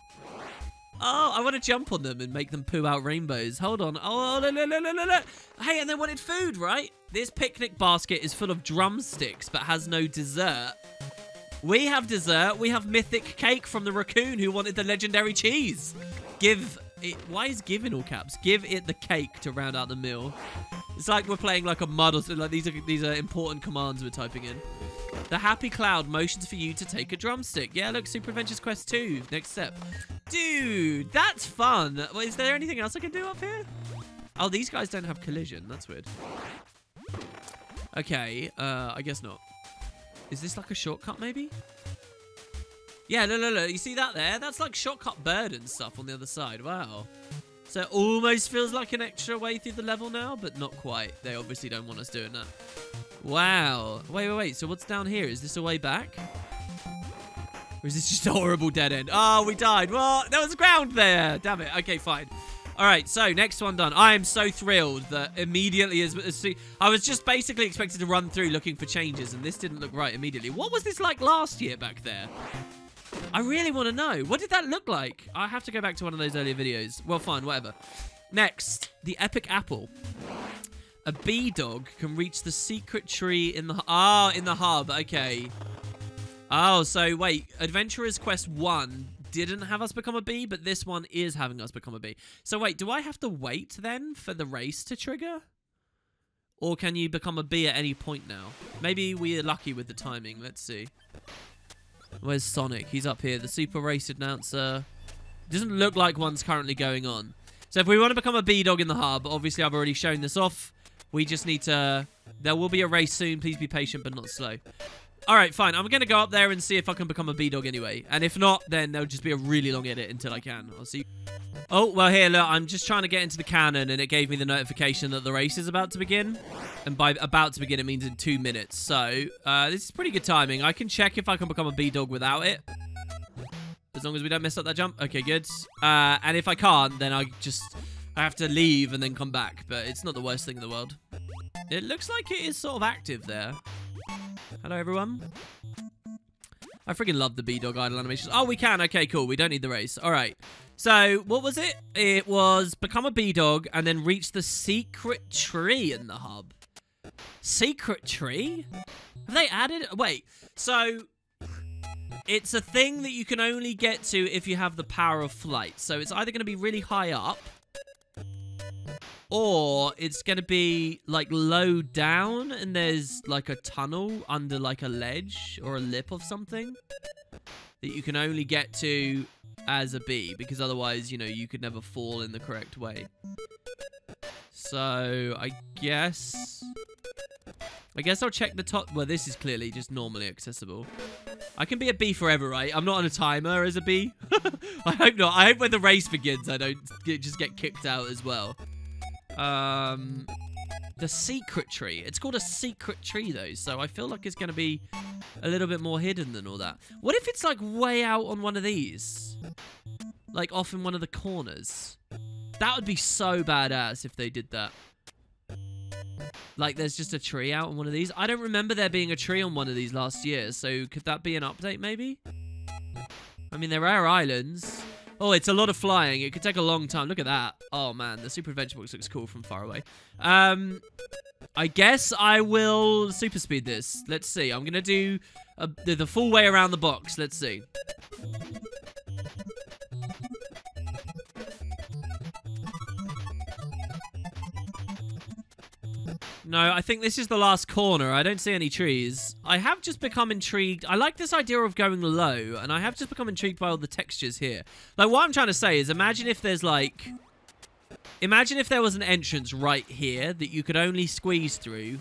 Oh, I want to jump on them and make them poo out rainbows. Hold on. Oh, look, look, look, look, look. Hey, and they wanted food, right? This picnic basket is full of drumsticks but has no dessert. We have dessert. We have mythic cake from the raccoon who wanted the legendary cheese. Give It, why is give in all caps? Give it the cake to round out the meal. It's like we're playing like a mud or something. Like these are these are important commands we're typing in. The happy cloud motions for you to take a drumstick. Yeah, look, Super Adventures Quest two. Next step. Dude, that's fun. Well, is there anything else I can do up here? Oh, these guys don't have collision. That's weird. Okay, uh, I guess not. Is this like a shortcut maybe? Yeah, no, no, no. You see that there? That's like shortcut bird and stuff on the other side. Wow. So it almost feels like an extra way through the level now, but not quite. They obviously don't want us doing that. Wow. Wait, wait, wait. So what's down here? Is this a way back? Or is this just a horrible dead end? Oh, we died. Well, there was ground there. Damn it. Okay, fine. All right, so next one done. I am so thrilled that immediately as, as I was just basically expected to run through looking for changes, and this didn't look right immediately. What was this like last year back there? I really want to know. What did that look like? I have to go back to one of those earlier videos. Well, fine, whatever. Next, the epic apple. A bee dog can reach the secret tree in the... Ah, in the hub. Okay. Oh, so wait. Adventurer's Quest one didn't have us become a bee, but this one is having us become a bee. So wait, do I have to wait then for the race to trigger? Or can you become a bee at any point now? Maybe we're lucky with the timing. Let's see. Where's Sonic? He's up here. The super race announcer. Doesn't look like one's currently going on. So if we want to become a bee dog in the hub, obviously I've already shown this off. We just need to... There will be a race soon. Please be patient, but not slow. All right, fine. I'm going to go up there and see if I can become a bee dog anyway. And if not, then there'll just be a really long edit until I can. I'll see. Oh, well, here, look. I'm just trying to get into the cannon, and it gave me the notification that the race is about to begin. And by about to begin, it means in two minutes. So, uh, this is pretty good timing. I can check if I can become a bee dog without it. As long as we don't mess up that jump. Okay, good. Uh, and if I can't, then I just... I have to leave and then come back. But it's not the worst thing in the world. It looks like it is sort of active there. Hello, everyone. I freaking love the B-Dog idle animations. Oh, we can. Okay, cool. We don't need the race. All right. So, what was it? It was become a B-Dog and then reach the secret tree in the hub. Secret tree? Have they added... Wait. So, it's a thing that you can only get to if you have the power of flight. So, it's either going to be really high up... Or it's going to be, like, low down and there's, like, a tunnel under, like, a ledge or a lip of something that you can only get to as a bee because otherwise, you know, you could never fall in the correct way. So, I guess... I guess I'll check the top... Well, this is clearly just normally accessible. I can be a bee forever, right? I'm not on a timer as a bee. I hope not. I hope when the race begins, I don't just get kicked out as well. Um, the secret tree. It's called a secret tree, though, so I feel like it's going to be a little bit more hidden than all that. What if it's, like, way out on one of these? Like, off in one of the corners? That would be so badass if they did that. Like, there's just a tree out on one of these. I don't remember there being a tree on one of these last year, so could that be an update, maybe? I mean, there are islands... Oh, it's a lot of flying. It could take a long time. Look at that. Oh, man. The Super Adventure Box looks cool from far away. Um, I guess I will super speed this. Let's see. I'm going to do a, the, the full way around the box. Let's see. No, I think this is the last corner. I don't see any trees. I have just become intrigued. I like this idea of going low, and I have just become intrigued by all the textures here. Like, what I'm trying to say is imagine if there's, like... Imagine if there was an entrance right here that you could only squeeze through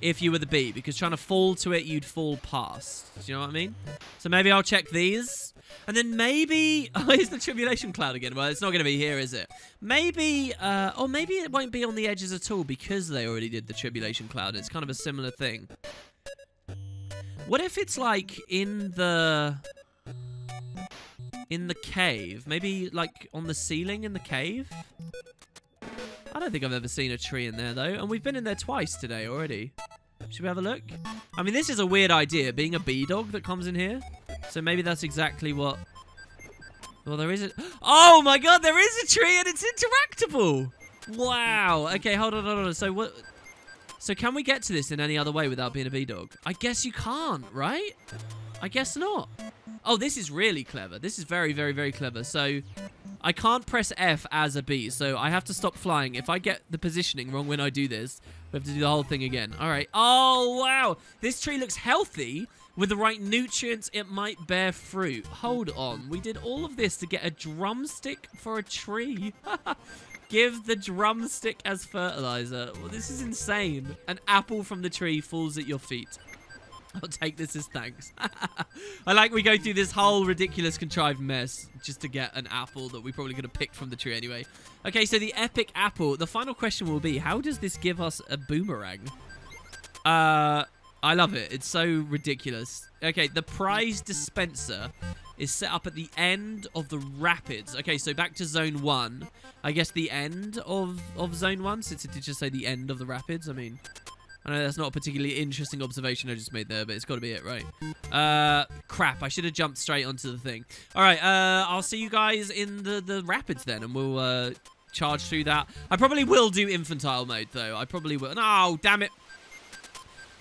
if you were the bee, because trying to fall to it, you'd fall past. Do you know what I mean? So maybe I'll check these, and then maybe... Oh, here's the Tribulation Cloud again. Well, it's not going to be here, is it? Maybe, uh, or maybe it won't be on the edges at all because they already did the Tribulation Cloud. It's kind of a similar thing. What if it's like in the, in the cave? Maybe like on the ceiling in the cave? I don't think I've ever seen a tree in there though. And we've been in there twice today already. Should we have a look? I mean, this is a weird idea, being a bee dog that comes in here. So maybe that's exactly what... Well, there is a... Oh, my God, there is a tree and it's interactable. Wow. Okay, hold on, hold on. So what... So can we get to this in any other way without being a bee dog? I guess you can't, right? I guess not. Oh, this is really clever. This is very, very, very clever. So I can't press F as a B, so I have to stop flying. If I get the positioning wrong when I do this, we have to do the whole thing again. All right. Oh, wow. This tree looks healthy. With the right nutrients, it might bear fruit. Hold on. We did all of this to get a drumstick for a tree. Give the drumstick as fertilizer. Well, this is insane. An apple from the tree falls at your feet. I'll take this as thanks. I like we go through this whole ridiculous contrived mess just to get an apple that we're probably going to pick from the tree anyway. Okay, so the epic apple. The final question will be, how does this give us a boomerang? Uh, I love it. It's so ridiculous. Okay, the prize dispenser is set up at the end of the rapids. Okay, so back to zone one. I guess the end of, of zone one, since it did just say the end of the rapids. I mean... I know that's not a particularly interesting observation I just made there, but it's got to be it, right? Uh, crap. I should have jumped straight onto the thing. All right. Uh, I'll see you guys in the, the rapids then, and we'll uh, charge through that. I probably will do infantile mode, though. I probably will. No, damn it.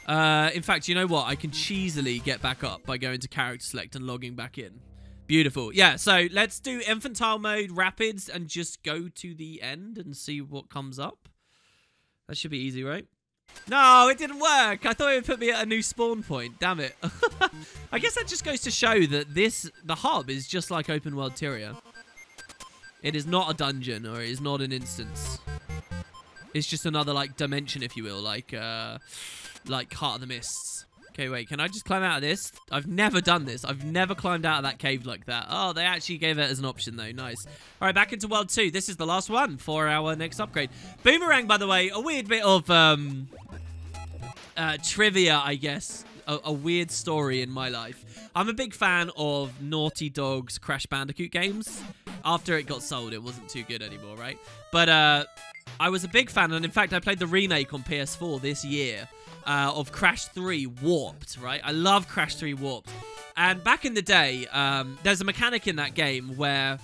Uh, in fact, you know what? I can cheesily get back up by going to character select and logging back in. Beautiful. Yeah, so let's do infantile mode, rapids, and just go to the end and see what comes up. That should be easy, right? No, it didn't work. I thought it would put me at a new spawn point. Damn it. I guess that just goes to show that this, the hub is just like open world Tyria. It is not a dungeon, or it is not an instance. It's just another, like, dimension, if you will. Like, uh, like Heart of the Mists. Okay, wait. Can I just climb out of this? I've never done this. I've never climbed out of that cave like that. Oh, they actually gave it as an option, though. Nice. All right, back into World two. This is the last one for our next upgrade. Boomerang, by the way. A weird bit of um, uh, trivia, I guess. A, a weird story in my life. I'm a big fan of Naughty Dog's Crash Bandicoot games. After it got sold, it wasn't too good anymore, right? But uh, I was a big fan, and in fact, I played the remake on P S four this year. Uh, of Crash three Warped, right? I love Crash three Warped. And back in the day, um, there's a mechanic in that game where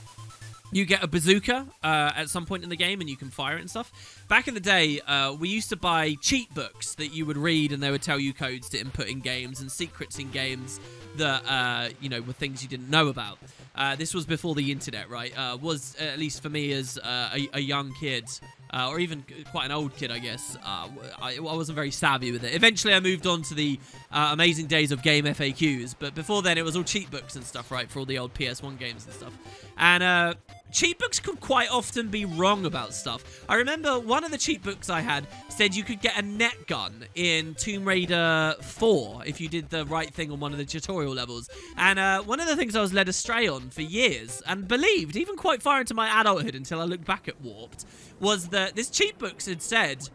you get a bazooka uh, at some point in the game and you can fire it and stuff. Back in the day, uh, we used to buy cheat books that you would read and they would tell you codes to input in games and secrets in games that, uh, you know, were things you didn't know about. Uh, this was before the internet, right? Uh, was, at least for me as uh, a, a young kid... Uh, or even quite an old kid, I guess. Uh, I, I wasn't very savvy with it. Eventually, I moved on to the uh, amazing days of game F A Qs. But before then, it was all cheat books and stuff, right? For all the old P S one games and stuff. And uh, cheat books could quite often be wrong about stuff. I remember one of the cheat books I had said you could get a net gun in Tomb Raider four if you did the right thing on one of the tutorial levels. And uh, one of the things I was led astray on for years, and believed, even quite far into my adulthood until I looked back at Warped, was that this cheat books had said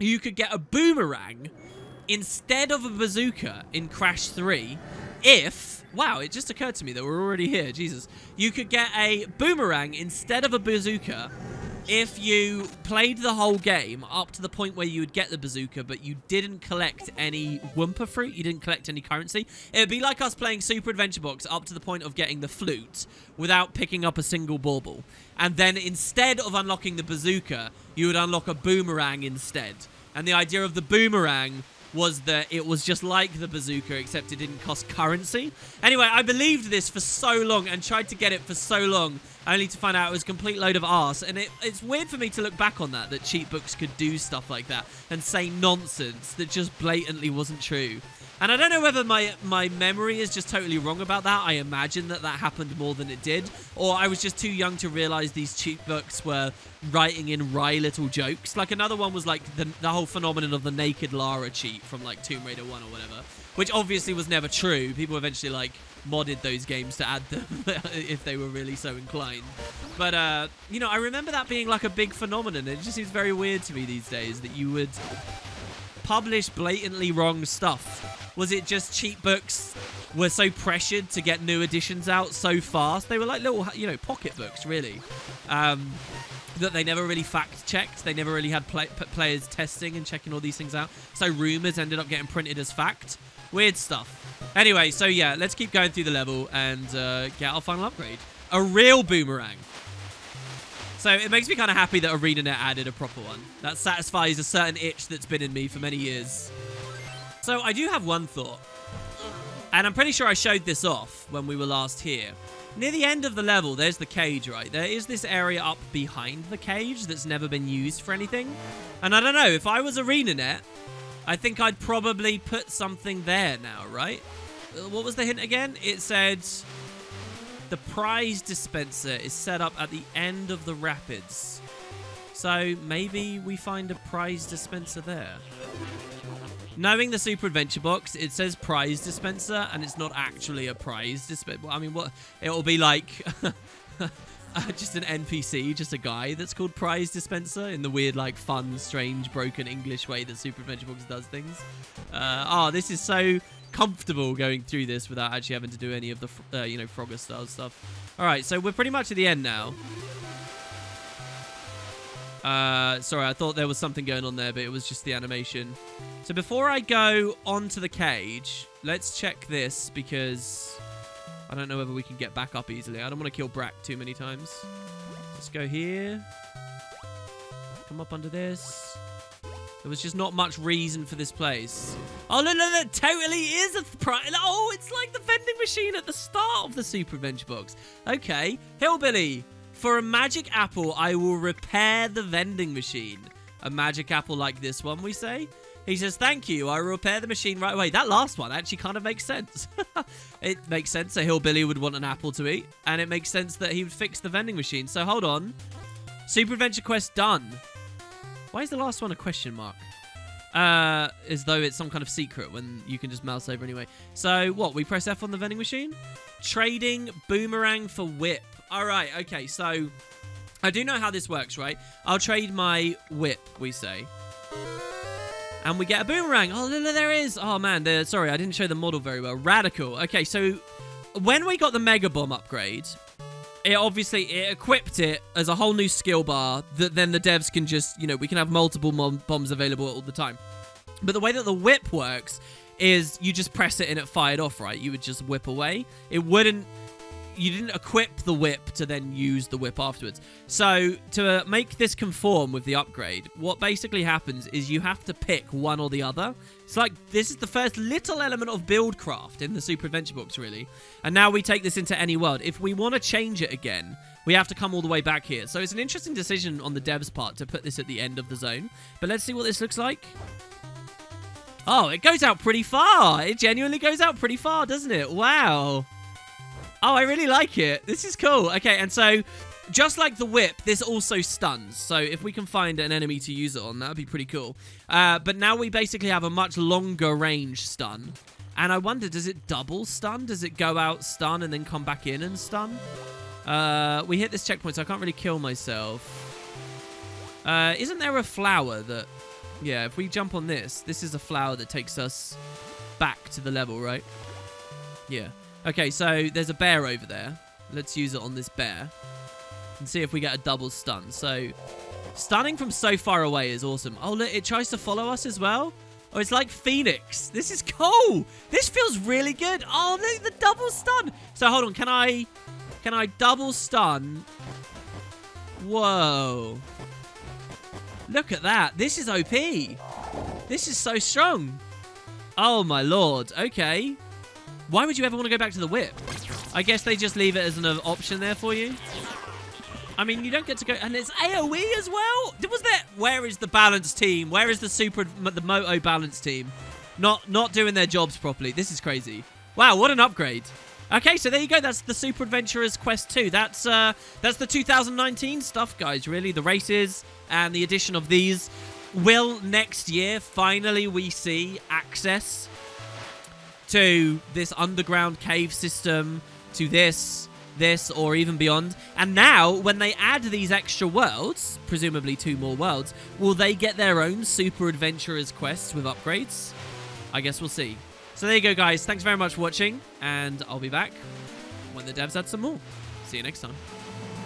you could get a boomerang instead of a bazooka in Crash three if... Wow, it just occurred to me that we're already here. Jesus. You could get a boomerang instead of a bazooka if you played the whole game up to the point where you would get the bazooka, but you didn't collect any Wumpa fruit, you didn't collect any currency. It would be like us playing Super Adventure Box up to the point of getting the flute without picking up a single bauble. And then instead of unlocking the bazooka, you would unlock a boomerang instead. And the idea of the boomerang was that it was just like the bazooka, except it didn't cost currency. Anyway, I believed this for so long and tried to get it for so long, only to find out it was a complete load of arse. And it, it's weird for me to look back on that, that cheat books could do stuff like that and say nonsense that just blatantly wasn't true. And I don't know whether my, my memory is just totally wrong about that. I imagine that that happened more than it did. Or I was just too young to realize these cheat books were writing in wry little jokes. Like another one was like the, the whole phenomenon of the naked Lara cheat from like Tomb Raider one or whatever. Which obviously was never true. People eventually like modded those games to add them if they were really so inclined. But, uh, you know, I remember that being like a big phenomenon. It just seems very weird to me these days that you would... publish blatantly wrong stuff. Was it just cheat books were so pressured to get new editions out so fast? They were like little, you know, pocket books, really. Um, that they never really fact-checked. They never really had play players testing and checking all these things out. So rumors ended up getting printed as fact. Weird stuff. Anyway, so yeah, let's keep going through the level and uh, get our final upgrade. A real boomerang. So it makes me kind of happy that ArenaNet added a proper one. That satisfies a certain itch that's been in me for many years. So I do have one thought. And I'm pretty sure I showed this off when we were last here. Near the end of the level, there's the cage, right? There is this area up behind the cage that's never been used for anything. And I don't know, if I was ArenaNet, I think I'd probably put something there now, right? What was the hint again? It said the prize dispenser is set up at the end of the rapids. So maybe we find a prize dispenser there. Knowing the Super Adventure Box, it says prize dispenser, and it's not actually a prize dispenser. I mean, what? It'll be like just an N P C, just a guy that's called prize dispenser in the weird, like, fun, strange, broken English way that Super Adventure Box does things. Uh, oh, this is so comfortable going through this without actually having to do any of the, uh, you know, Frogger style stuff. All right, so we're pretty much at the end now. Uh, sorry, I thought there was something going on there, but it was just the animation. So before I go onto the cage, let's check this, because I don't know whether we can get back up easily. I don't want to kill Bracht too many times. Let's go here. Come up under this. There was just not much reason for this place. Oh, no, no, that totally is a prize. Oh, it's like the vending machine at the start of the Super Adventure Box. Okay, Hillbilly. For a magic apple, I will repair the vending machine. A magic apple like this one, we say. He says, thank you. I will repair the machine right away. That last one actually kind of makes sense. It makes sense a hillbilly would want an apple to eat. And it makes sense that he would fix the vending machine. So hold on. Super Adventure Quest done. Why is the last one a question mark? Uh, as though it's some kind of secret when you can just mouse over anyway. So what? We press F on the vending machine? Trading boomerang for whip. All right, okay, so I do know how this works, right? I'll trade my whip, we say. And we get a boomerang. Oh, there it is. Oh, man, sorry, I didn't show the model very well. Radical. Okay, so when we got the Mega Bomb upgrade, it obviously it equipped it as a whole new skill bar that then the devs can just, you know, we can have multiple bombs available all the time. But the way that the whip works is you just press it and it fired off, right? You would just whip away. It wouldn't... You didn't equip the whip to then use the whip afterwards. So to uh, make this conform with the upgrade, what basically happens is you have to pick one or the other. It's like this is the first little element of buildcraft in the Super Adventure Box, really. And now we take this into any world. If we want to change it again, we have to come all the way back here. So it's an interesting decision on the devs' part to put this at the end of the zone. But let's see what this looks like. Oh, it goes out pretty far. It genuinely goes out pretty far, doesn't it? Wow. Oh, I really like it. This is cool. Okay, and so just like the whip, this also stuns. So if we can find an enemy to use it on, that would be pretty cool. Uh, but now we basically have a much longer range stun. And I wonder, does it double stun? Does it go out, stun, and then come back in and stun? Uh, we hit this checkpoint, so I can't really kill myself. Uh, isn't there a flower that... Yeah, if we jump on this, this is a flower that takes us back to the level, right? Yeah. Okay, so there's a bear over there. Let's use it on this bear and see if we get a double stun. So stunning from so far away is awesome. Oh, look, it tries to follow us as well. Oh, it's like Phoenix. This is cool. This feels really good. Oh, look, the double stun. So hold on. Can I, can I double stun? Whoa. Look at that. This is O P. This is so strong. Oh, my Lord. Okay. Why would you ever want to go back to the whip? I guess they just leave it as an option there for you. I mean, you don't get to go... And it's AoE as well? Was there... Where is the balance team? Where is the super... The Moto balance team? Not, not doing their jobs properly. This is crazy. Wow, what an upgrade. Okay, so there you go. That's the Super Adventurers Quest two. That's, uh, that's the two thousand nineteen stuff, guys, really. The races and the addition of these. Will next year, finally, we see access... to this underground cave system, to this, this, or even beyond. And now, when they add these extra worlds, presumably two more worlds, will they get their own Super Adventurers quests with upgrades? I guess we'll see. So there you go, guys. Thanks very much for watching, and I'll be back when the devs add some more. See you next time.